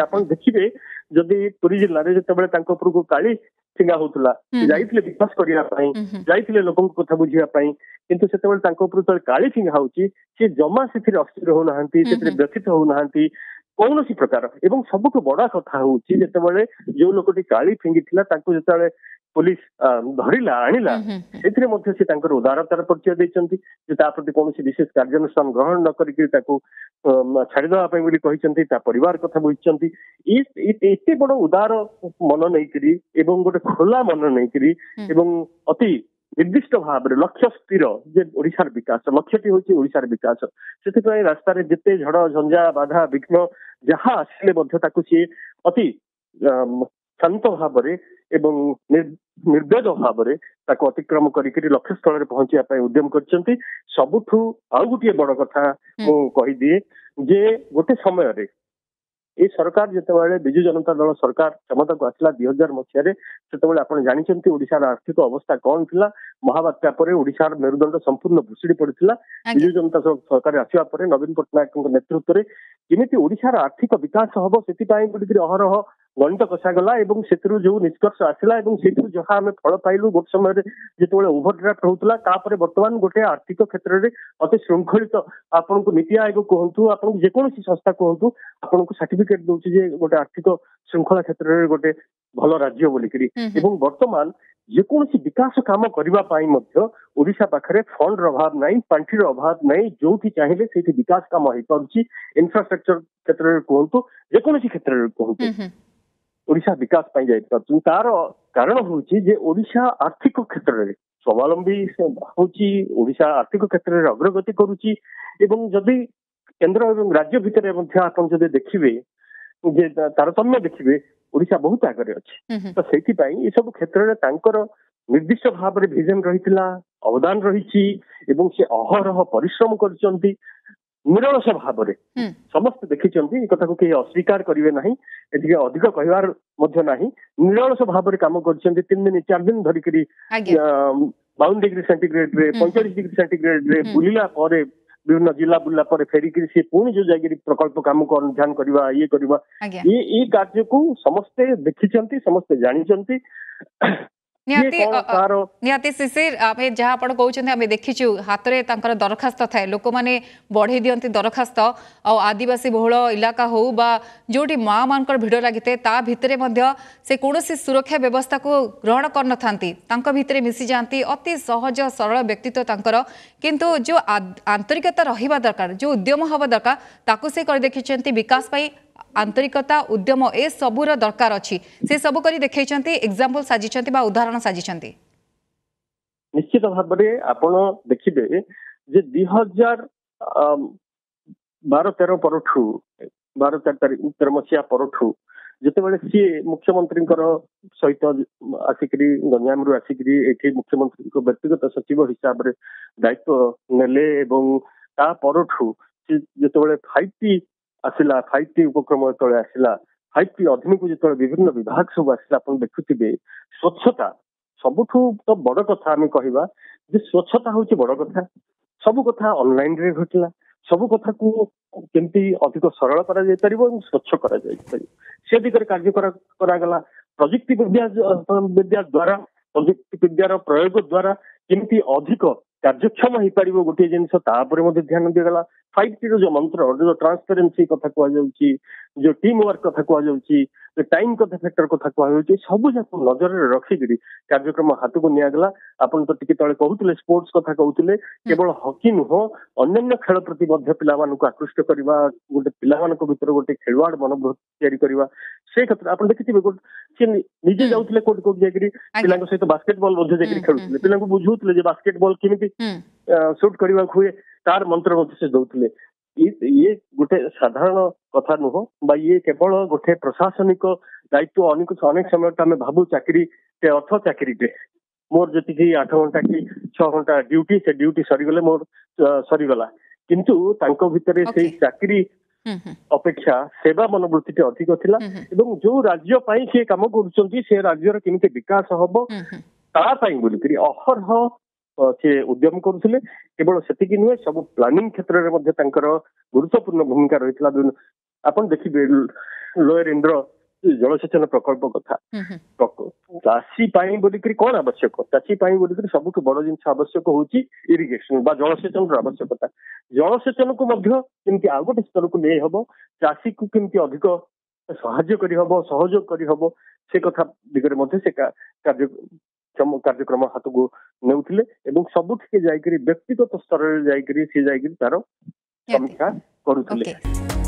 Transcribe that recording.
आपन देखिए जदि पुरी जिल्ला रे जते बळे तांको पुर को काली सिंगा होतला जाइतले विकास करिया पई जाइतले लोकन को कथा बुझिया पई किंतु सेते बळे तांको पुर तळे काली सिंगा होची से जमा सेथि अस्थिर हो नाहंती सेथि व्यथित हो नाहंती कौनसी प्रकार एवं सबको बड़ा कथा होची जते बळे जो लोकटी काली फिंगिथिला तांको जते बळे पुलिस धरिला आणिला सेथि रे मध्ये से तांकर उदारतार परिचय देचंती जे ता प्रति कोनसी विशेष कार्यानुष्ठान ग्रहण न करिके ताको छाड़ी देवा बोली कहते परिवार कथा बुझी एत बड़ उदार मन नहीं करी एवं गोटे खोला मन नहीं करी एवं अति निर्दिष्ट भाव लक्ष्य स्थिर जे ओडिशार विकास लक्ष्यटी होची ओडिशार विकास से रास्तार जिते झड़ झंझा बाधा विघ्न जहाँ आसिले सी अति शांत भाव निर्वेद भाव अतिक्रम कर लक्ष्य स्थल पहुंचापी उद्यम कर सबुठू आउ गोटे बड़ कथा मुझे जे गोटे समय रे ए सरकार जितेबाला विजु जनता दल सरकार क्षमता को आसला 2000 मसीह से आप जानते ओडिशार आर्थिक अवस्था कौन था महाबात्या ओडिशार मेरुदंड संपूर्ण भुशुड़ी पड़ता विजु जनता सरकार आसवापर नवीन पट्टनायक नेतृत्व में केमी ओडिशार आर्थिक विकास हम से अहरह गणित कषागला जो निष्कर्ष आसला जहाँ आम फल पाइलु गोटे समय जो ओभरड्राफ्ट होता बर्तमान गोटे आर्थिक क्षेत्र में अति श्रृंखलित आपन को नीति आयोग कहतु आपन जेकोसी संस्था कहतु आपन को सर्टिफिकेट दौचे गोटे आर्थिक श्रृंखला क्षेत्र में गोटे भल राज्य बोलिकी बर्तमान जेकोसी विकास काम करने ओडिशा पाखे फंड अभाव ना पांठिर अभाव ना जो चाहिए से विकास काम हो पार्टी इनफ्रास्ट्रक्चर क्षेत्र में कहतु जेकोसी क्षेत्र में कहतु ओडिशा विकास पाई जाए तार कारण होची ओडिशा आर्थिक क्षेत्र में स्वावलंबी होची ओडिशा आर्थिक क्षेत्र में अग्रगति करुची एवं जदि केंद्र और राज्य भितर आपन जदि देखिबे जे तारतम्य देखिबे ओडिशा बहुत आगे अच्छे तो सेति पाई ये सब क्षेत्र में तांकर निर्दिष्ट भाव में विजन रही अवदान रही से अहरह परिश्रम करचंती निरलस भाव में समस्त देखी कथा को कहीं अस्वीकार करेंगे ना एटे अधिक कहवार निरलस भाव में कम कर 3 दिन 4 दिन धरिक 52 डिग्री सेंटीग्रेड 45 डिग्री सेंटीग्रेड बुलला विभिन्न जिला बुलला फेरिकी सी पुणी जो जाकर प्रकल्प काम को अनुधान करवा ये करवा ये कार्य को समस्ते देखी समस्ते जानी निहाती शिशिर आम जहाँ आप कहते आम देखीचु हाथ में तर दरखास्त थाए लोक मैंने बढ़े दिखती दरखास्त आदिवासी बहुल इलाका हो बा जो माँ मान भिड़ लगी ता भितर से कौन सुरक्षा व्यवस्था को ग्रहण कर ना भितर मिसी जाती अति सहज सरल व्यक्तित्व किंतु जो आंतरिकता रहा दरकार जो उद्यम हवा दरकार ताकू से कर देखी विकास पाई आंतरिकता उद्यम ए सबूर दरकार अच्छी से सब करी देखैछंती एग्जांपल साजिछंती बा उदाहरण साजिछंती निश्चित भाव में आपण देखिबे जे 2012-13 परठू 12-13 मसीहा परठू जतेबेले सी मुख्यमंत्री सहित आसिकरी गंजामरू आसिकरी एठी मुख्यमंत्री को व्यक्तिगत सचिव हिसाब रे दायित्व नेले एवं ता परठू जतेबेले 5T आसला 5T उपक्रम जो आसला 5T अधीन को जो विभिन्न विभाग सब आसला देखुवे स्वच्छता सबुठ तो बड़ कथा आम कहवा स्वच्छता हूँ बड़ कथा सब कथा ऑनलाइन रे घटला सब कथा को केमती अधिक सरल करा जाय परिबो स्वच्छ करा जाय परिबो से दिगरे कार्य करा गला प्रजुक्ति विद्या द्वारा प्रजुक्ति विद्यार प्रयोग द्वारा केमती अधिक कार्यक्षम हो पार गोटे जिनपर ध्यान दिगला 5T जो मंत्र जो ट्रांसपेरेन्सी कथा कहु जो टीम वर्क कथा कहु टाइम कथा फैक्टर कथा कहु सब जाक नजर रखिकी कार्यक्रम हाथ को निगला आपन तो टी ते कहते स्पोर्ट्स कथा कहते केवल हॉकी नुह अन्य खेल प्रति पिला आकृष्ट करवा गोटे पिला भर गोटे खेलवाड़ मनोभूति या से क्षेत्र आप देखिए सी निजे जाते कौट कौट जा सहित बास्केटबॉल खेलुले पिला बुझाते बास्केटबॉल केमिति शूट करवा हुए तार मंत्र से दौले ये गोटे साधारण कथा नुह बा ये केवल गोटे प्रशासनिक दायित्व अनेक समय आम भाव चाकरी अर्थ चाकरी मोर जी 8 घंटा कि 6 घंटा ड्यूटी से ड्यूटी सरीगले मोर सरीगला किंतु तांको भितर से चाकरी अपेक्षा सेवा मनोवृत्ति अधिक थिला एवं जो राज्य पाई से काम करुछंती से राज्यर केमिति विकास होबो ता पाई बोलिकरी अहरह से उद्यम करुले केवल से नुहे सब प्लानिंग क्षेत्र में गुरुत्वपूर्ण भूमिका रही है। आप देखिए लोयर इंद्र जलसेचन प्रकल्प कथा चाषी कौन आवश्यक चाषी सबुठ बड़ जिन आवश्यक हूँ इरिगेशन जलसेचन आवश्यकता जलसेचन को आउ गोटे स्तर को ले हम चाषी को कमी अधिक साहाय्य करहब से कथा दिगरे से कार्यक्रम हाथ को नेउथिले एवं सबुठके जायकरी व्यक्तिगत स्तर रे जायकरी तार समीक्षा करूथिले।